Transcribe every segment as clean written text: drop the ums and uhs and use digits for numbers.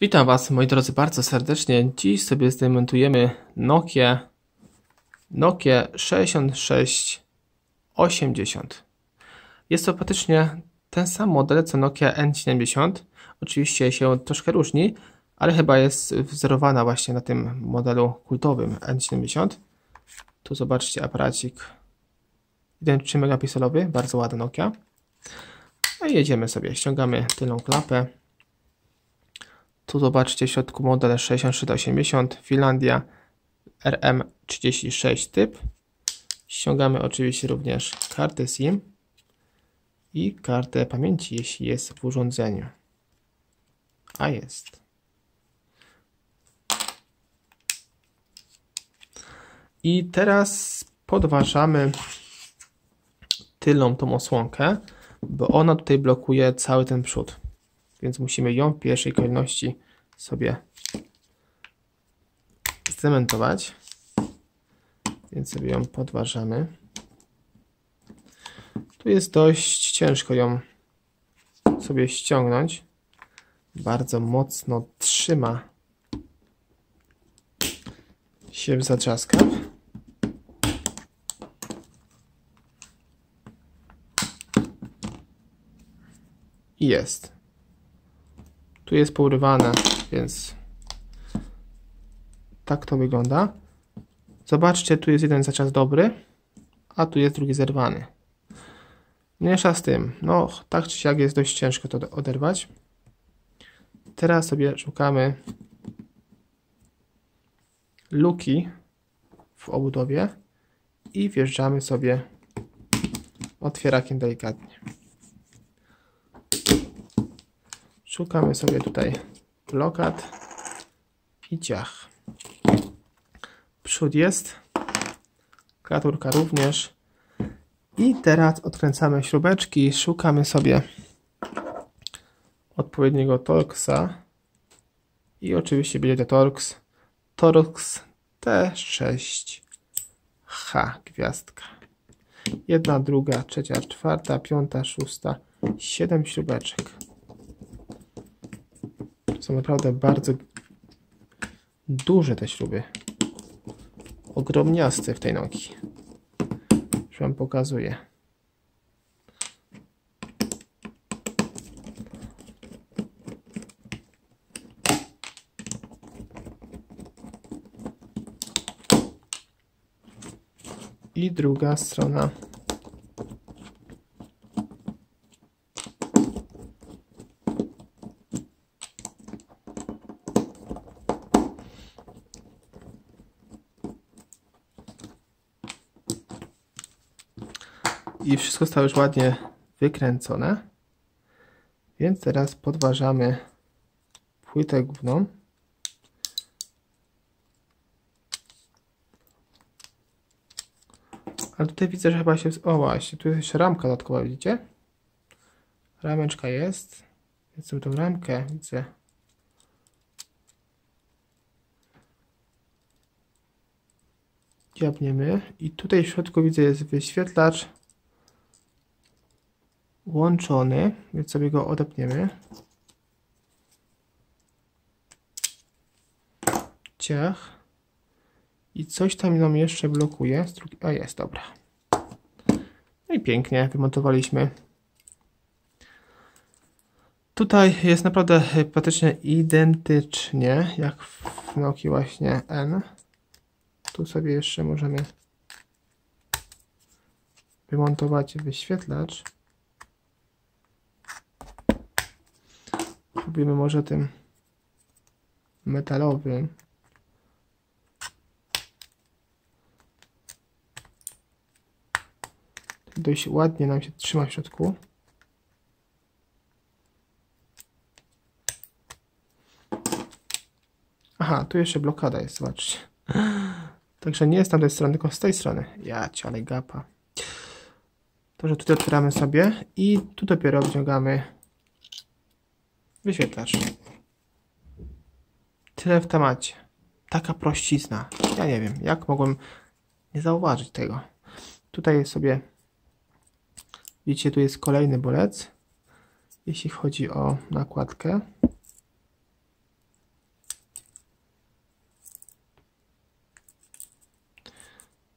Witam Was, moi drodzy, bardzo serdecznie. Dziś sobie zdemontujemy Nokia 6680. Jest to praktycznie ten sam model co Nokia N70. Oczywiście się troszkę różni, ale chyba jest wzorowana właśnie na tym modelu kultowym N70. Tu zobaczcie aparacik 1,3 megapikselowy, bardzo ładna Nokia. No i jedziemy sobie, ściągamy tylną klapę. Tu zobaczcie w środku model 6380, Finlandia, RM36 typ. Ściągamy oczywiście również kartę SIM i kartę pamięci, jeśli jest w urządzeniu. A jest. I teraz podważamy tylną tą osłonkę, bo ona tutaj blokuje cały ten przód. Więc musimy ją w pierwszej kolejności sobie zdemontować. Więc sobie ją podważamy. Tu jest dość ciężko ją sobie ściągnąć. Bardzo mocno trzyma się w zatrzaskach. I jest. Tu jest pourywane, więc tak to wygląda. Zobaczcie, tu jest jeden zacias dobry, a tu jest drugi zerwany. Mniejsza z tym, no tak czy siak jest dość ciężko to oderwać. Teraz sobie szukamy luki w obudowie i wjeżdżamy sobie otwierakiem delikatnie. Szukamy sobie tutaj lokat i ciach. Przód jest, klaturka również. I teraz odkręcamy śrubeczki, szukamy sobie odpowiedniego Torxa. I oczywiście będzie to Torx T6H, gwiazdka. Jedna, druga, trzecia, czwarta, piąta, szósta, 7 śrubeczek. Są naprawdę bardzo duże te śruby. Ogromniaste w tej Nokii. Już Wam pokazuję. I druga strona. I wszystko zostało już ładnie wykręcone, więc teraz podważamy płytę główną. Ale tutaj widzę, że chyba się... O właśnie, tu jest jeszcze ramka dodatkowa, widzicie? Rameczka jest, więc sobie tą ramkę widzę. Dziabniemy i tutaj w środku widzę jest wyświetlacz łączony, więc sobie go odepniemy. Ciach. I coś tam nam jeszcze blokuje. A jest, dobra. No i pięknie wymontowaliśmy. Tutaj jest naprawdę praktycznie identycznie jak w Nokii właśnie N. Tu sobie jeszcze możemy wymontować wyświetlacz. Robimy może tym metalowym. Dość ładnie nam się trzyma w środku. Aha, tu jeszcze blokada jest, zobaczcie. Także nie jest z tamtej strony, tylko z tej strony. Ja cię, ale gapa. To, że tutaj otwieramy sobie i tu dopiero wyciągamy wyświetlacz. Tyle w temacie. Taka prościzna. Ja nie wiem, jak mogłem nie zauważyć tego. Tutaj sobie widzicie, tu jest kolejny bolec. Jeśli chodzi o nakładkę.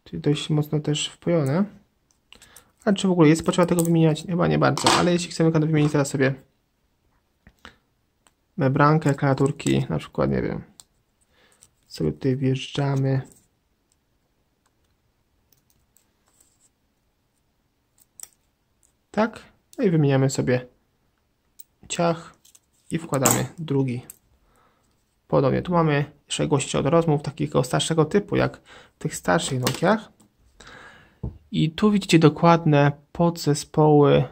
czyli dość mocno też wpojone. A czy w ogóle jest potrzeba tego wymieniać? Chyba nie bardzo, ale jeśli chcemy wymienić teraz sobie membrankę, klawiaturki, na przykład, nie wiem, sobie tutaj wjeżdżamy. Tak, no i wymieniamy sobie ciach i wkładamy drugi. Podobnie, tu mamy jeszcze gości od rozmów takiego starszego typu, jak w tych starszych Nokiach. I tu widzicie dokładne podzespoły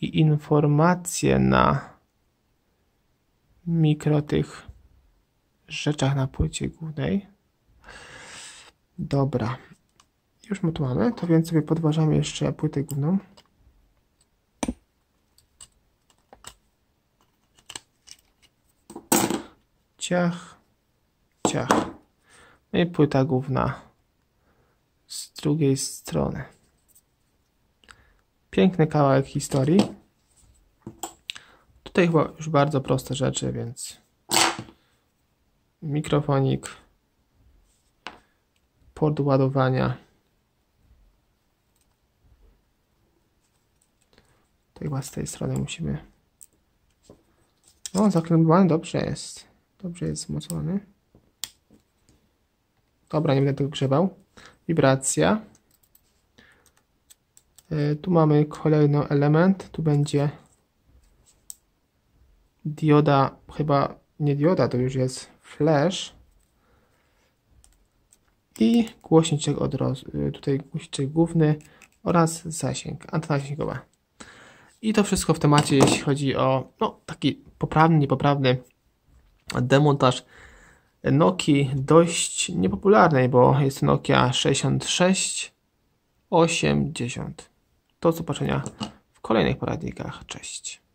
i informacje na mikro tych rzeczach na płycie głównej. Dobra, już my tu mamy, to więc sobie podważamy jeszcze płytę główną. Ciach, ciach. No i płyta główna z drugiej strony. Piękny kawałek historii. Tutaj chyba już bardzo proste rzeczy, więc mikrofonik, port ładowania. Tutaj chyba z tej strony musimy. No, zaklębowany dobrze jest. Dobrze jest zmocowany. Dobra, nie będę tego grzebał. Wibracja. Tu mamy kolejny element. Tu będzie dioda, chyba nie dioda, to już jest flash. I głośniczek od tutaj głośniczek główny oraz zasięg, antena zasięgowa. I to wszystko w temacie, jeśli chodzi o no, taki poprawny, niepoprawny demontaż Nokii, dość niepopularnej, bo jest Nokia 6680. Do zobaczenia w kolejnych poradnikach. Cześć.